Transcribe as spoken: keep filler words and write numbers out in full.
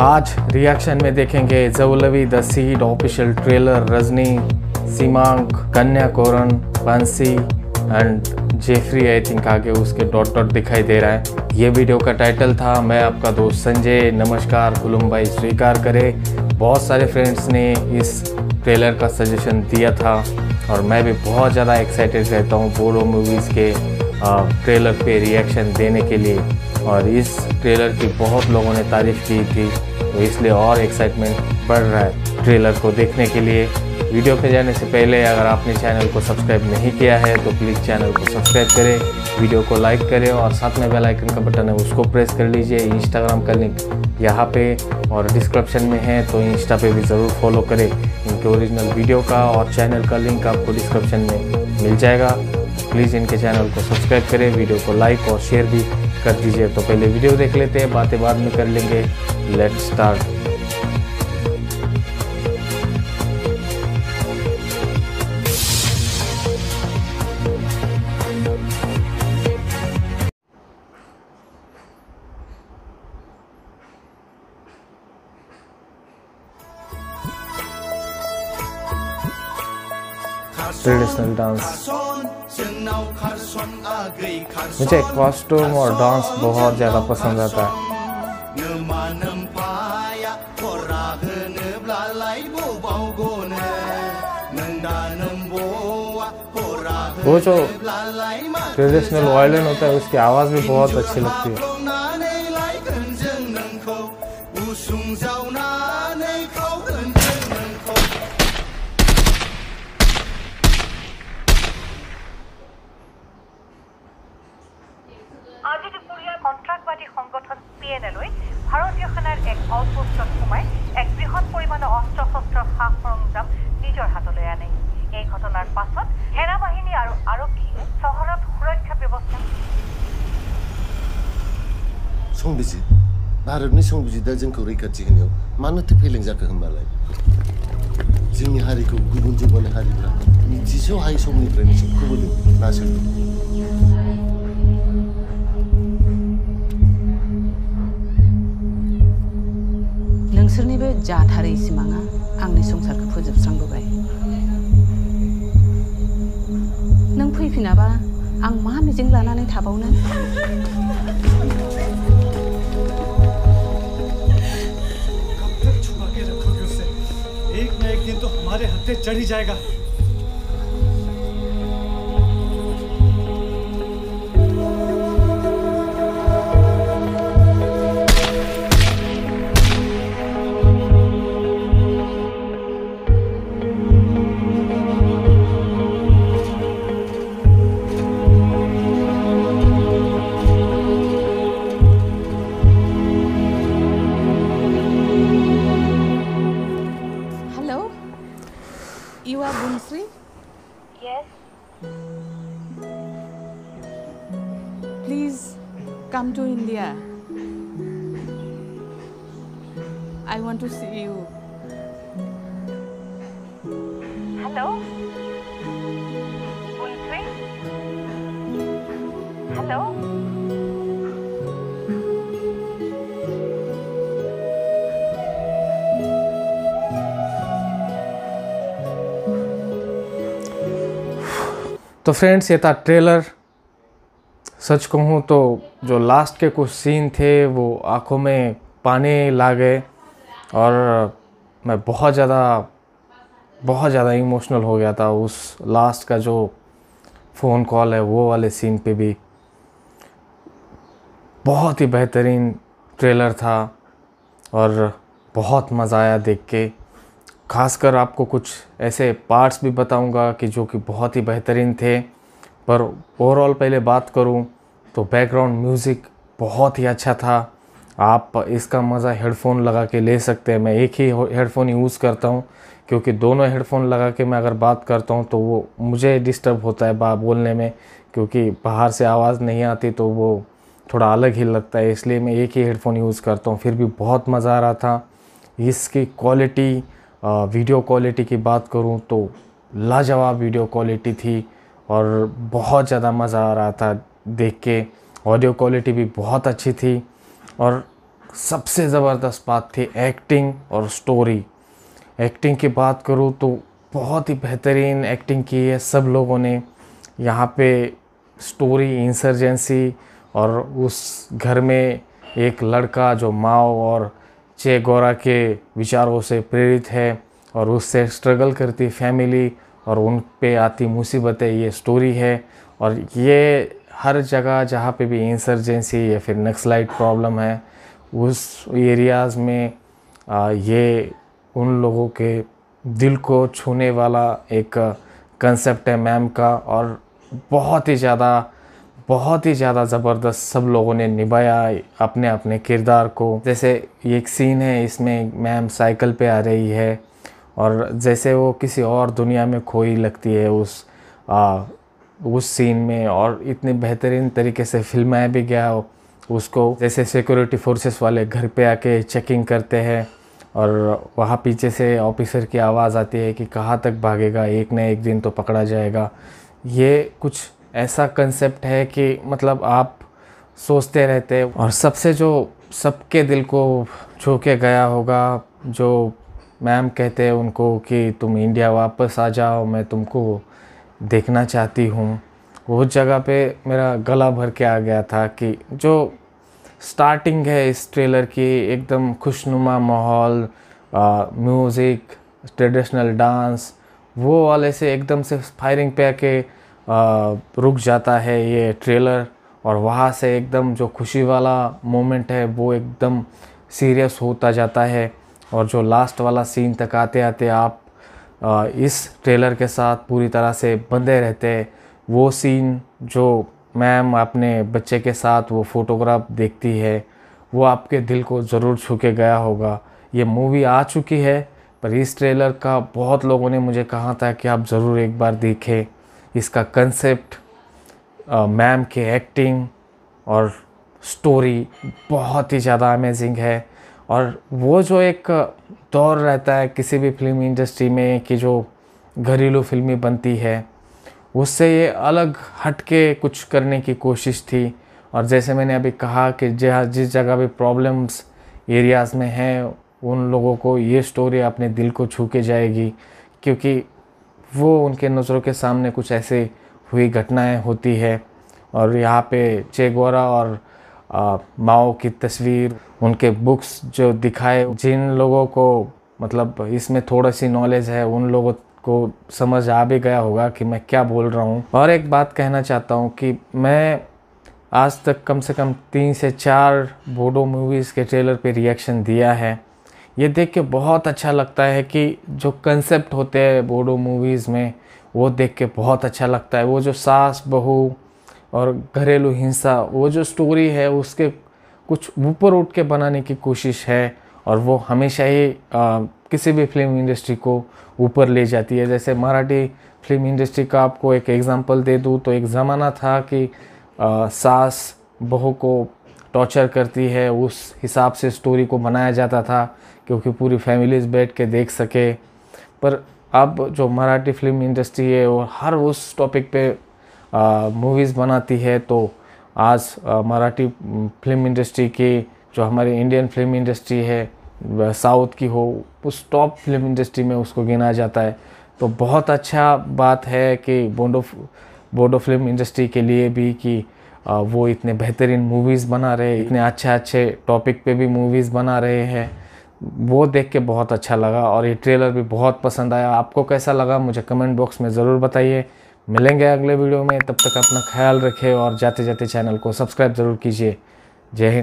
आज रिएक्शन में देखेंगे Jwlwi the seed official trailer, Rajni, Simank, Kanya Koran, Pansi and Jeffrey. I think आगे उसके डॉट डॉट दिखाई दे रहा है। ये वीडियो का टाइटल था मैं आपका दोस्त संजय। नमस्कार कुलुम भाई, स्वीकार करे बहुत सारे फ्रेंड्स ने इस ट्रेलर का सजेशन दिया था और मैं भी बहुत ज़्यादा एक्साइटेड रहता हूँ बोडो मूवीज़ के ट्रेलर पे रिएक्शन देने के लिए, और इस ट्रेलर की बहुत लोगों ने तारीफ़ की थी तो इसलिए और एक्साइटमेंट बढ़ रहा है ट्रेलर को देखने के लिए। वीडियो पे जाने से पहले अगर आपने चैनल को सब्सक्राइब नहीं किया है तो प्लीज़ चैनल को सब्सक्राइब करें, वीडियो को लाइक करें और साथ में बेल आइकन का बटन है उसको प्रेस कर लीजिए। इंस्टाग्राम का लिंक यहाँ पे और डिस्क्रिप्शन में है तो इंस्टा पे भी ज़रूर फॉलो करें। इनके ओरिजिनल वीडियो का और चैनल का लिंक आपको डिस्क्रिप्शन में मिल जाएगा। प्लीज़ इनके चैनल को सब्सक्राइब करें, वीडियो को लाइक और शेयर भी कर दीजिए। तो पहले वीडियो देख लेते हैं, बातें बाद में कर लेंगे। Let's start. ट्रेडिशनल डांस, मुझे कॉस्ट्यूम और डांस बहुत ज़्यादा पसंद आता है। वो जो ट्रेडिशनल वायलिन होता है उसकी आवाज़ भी बहुत अच्छी लगती है। कंट्राक्टवादी संगठन पी एन एल भारतीय सेनार एक आउटपोस्ट सोमाय एक बृहत परिमाण अस्त्र शस्त्र सा सरंजाम निजर हाथले आने। এই ঘটনার পাছত সেনা বাহিনী আর আরক্ষী শহরত সুরক্ষা ব্যবস্থা সংবিধিত भारतनि संबिजिदा जोंखौ रैखाथि होनायाव मानोथो फेलें जाखो होनबालाय? जोंनि हारिखौ गुबुन जौगानाय हारिफ्रा नैजिसौ हाय समनिफ्रायनो सोबखोबोदों नासयदों। नोंसोरनिबो जाथारै सिमाङा आंनि संसारखौ फोजोबस्रांबोबाय। नों फैफिनाबा आं मा मिजिं लानानै थाबावनो? कब छुपा के रखोगे उसे? एक ना एक दिन तो हमारे हत्थे चढ़ ही जाएगा। Please come to India. I want to see you. Hello? Bunsri? Hello? तो फ्रेंड्स, ये था ट्रेलर। सच कहूँ तो जो लास्ट के कुछ सीन थे वो आंखों में पानी ला गए और मैं बहुत ज़्यादा बहुत ज़्यादा इमोशनल हो गया था। उस लास्ट का जो फ़ोन कॉल है वो वाले सीन पे भी बहुत ही बेहतरीन ट्रेलर था और बहुत मज़ा आया देख के। खासकर आपको कुछ ऐसे पार्ट्स भी बताऊंगा कि जो कि बहुत ही बेहतरीन थे, पर ओवरऑल पहले बात करूं तो बैकग्राउंड म्यूज़िक बहुत ही अच्छा था। आप इसका मज़ा हेडफोन लगा के ले सकते हैं। मैं एक ही हेडफोन यूज़ करता हूं क्योंकि दोनों हेडफोन लगा के मैं अगर बात करता हूं तो वो मुझे डिस्टर्ब होता है बा बोलने में, क्योंकि बाहर से आवाज़ नहीं आती तो वो थोड़ा अलग ही लगता है। इसलिए मैं एक ही हेडफोन यूज़ करता हूँ। फिर भी बहुत मज़ा आ रहा था। इसकी क्वालिटी, वीडियो क्वालिटी की बात करूँ तो लाजवाब वीडियो क्वालिटी थी और बहुत ज़्यादा मज़ा आ रहा था देख के। ऑडियो क्वालिटी भी बहुत अच्छी थी और सबसे ज़बरदस्त बात थी एक्टिंग और स्टोरी। एक्टिंग की बात करूँ तो बहुत ही बेहतरीन एक्टिंग की है सब लोगों ने यहाँ पे। स्टोरी इंसर्जेंसी और उस घर में एक लड़का जो माओ और चे गुएवारा के विचारों से प्रेरित है और उससे स्ट्रगल करती फैमिली और उन पे आती मुसीबतें, ये स्टोरी है। और ये हर जगह जहाँ पे भी इंसर्जेंसी या फिर नक्सलाइट प्रॉब्लम है उस एरियाज़ में आ, ये उन लोगों के दिल को छूने वाला एक कंसेप्ट है मैम का। और बहुत ही ज़्यादा बहुत ही ज़्यादा ज़बरदस्त सब लोगों ने निभाया अपने अपने किरदार को। जैसे एक सीन है इसमें मैम साइकिल पे आ रही है और जैसे वो किसी और दुनिया में खोई लगती है उस आ, उस सीन में। और इतने बेहतरीन तरीके से फिल्माया भी गया उसको। जैसे सिक्योरिटी फोर्सेस वाले घर पे आके चेकिंग करते हैं और वहाँ पीछे से ऑफिसर की आवाज़ आती है कि कहाँ तक भागेगा, एक ना एक दिन तो पकड़ा जाएगा। ये कुछ ऐसा कंसेप्ट है कि मतलब आप सोचते रहते हैं। और सबसे जो सबके दिल को छू के गया होगा जो मैम कहते हैं उनको कि तुम इंडिया वापस आ जाओ, मैं तुमको देखना चाहती हूँ। वो जगह पे मेरा गला भर के आ गया था कि जो स्टार्टिंग है इस ट्रेलर की, एकदम खुशनुमा माहौल, म्यूज़िक, ट्रेडिशनल डांस, वो वाले से एकदम से फायरिंग पे आके रुक जाता है ये ट्रेलर। और वहाँ से एकदम जो खुशी वाला मोमेंट है वो एकदम सीरियस होता जाता है। और जो लास्ट वाला सीन तक आते आते आप आ, इस ट्रेलर के साथ पूरी तरह से बंधे रहते हैं। वो सीन जो मैम अपने बच्चे के साथ वो फ़ोटोग्राफ देखती है वो आपके दिल को ज़रूर छू के गया होगा। ये मूवी आ चुकी है पर इस ट्रेलर का बहुत लोगों ने मुझे कहा था कि आप ज़रूर एक बार देखें। इसका कंसेप्ट, मैम के एक्टिंग और स्टोरी बहुत ही ज़्यादा अमेजिंग है। और वो जो एक दौर रहता है किसी भी फिल्म इंडस्ट्री में कि जो घरेलू फिल्में बनती है उससे ये अलग हट के कुछ करने की कोशिश थी। और जैसे मैंने अभी कहा कि जहाँ जिस जगह भी प्रॉब्लम्स एरियाज़ में हैं उन लोगों को ये स्टोरी अपने दिल को छू के जाएगी क्योंकि वो उनके नज़रों के सामने कुछ ऐसे हुई घटनाएं होती है। और यहाँ पे चे गुएवारा और आ, माओ की तस्वीर, उनके बुक्स जो दिखाए, जिन लोगों को मतलब इसमें थोड़ा सी नॉलेज है उन लोगों को समझ आ भी गया होगा कि मैं क्या बोल रहा हूँ। और एक बात कहना चाहता हूँ कि मैं आज तक कम से कम तीन से चार बोडो मूवीज़ के ट्रेलर पे रिएक्शन दिया है। ये देख के बहुत अच्छा लगता है कि जो कंसेप्ट होते हैं बोडो मूवीज़ में वो देख के बहुत अच्छा लगता है। वो जो सास बहू और घरेलू हिंसा, वो जो स्टोरी है उसके कुछ ऊपर उठ के बनाने की कोशिश है और वो हमेशा ही आ, किसी भी फिल्म इंडस्ट्री को ऊपर ले जाती है। जैसे मराठी फिल्म इंडस्ट्री का आपको एक एग्ज़ाम्पल दे दूँ तो एक ज़माना था कि आ, सास बहू को टॉर्चर करती है, उस हिसाब से स्टोरी को बनाया जाता था क्योंकि पूरी फैमिलीज बैठ के देख सके। पर अब जो मराठी फिल्म इंडस्ट्री है वो हर उस टॉपिक पे मूवीज़ बनाती है। तो आज मराठी फिल्म इंडस्ट्री की जो हमारी इंडियन फिल्म इंडस्ट्री है साउथ की हो उस टॉप फिल्म इंडस्ट्री में उसको गिना जाता है। तो बहुत अच्छा बात है कि बोडो बोडो फिल्म इंडस्ट्री के लिए भी कि आ, वो इतने बेहतरीन मूवीज़ बना रहे, इतने अच्छे अच्छे टॉपिक पे भी मूवीज़ बना रहे हैं। वो देख के बहुत अच्छा लगा और ये ट्रेलर भी बहुत पसंद आया। आपको कैसा लगा मुझे कमेंट बॉक्स में ज़रूर बताइए। मिलेंगे अगले वीडियो में, तब तक अपना ख्याल रखें और जाते जाते चैनल को सब्सक्राइब ज़रूर कीजिए। जय हिंद।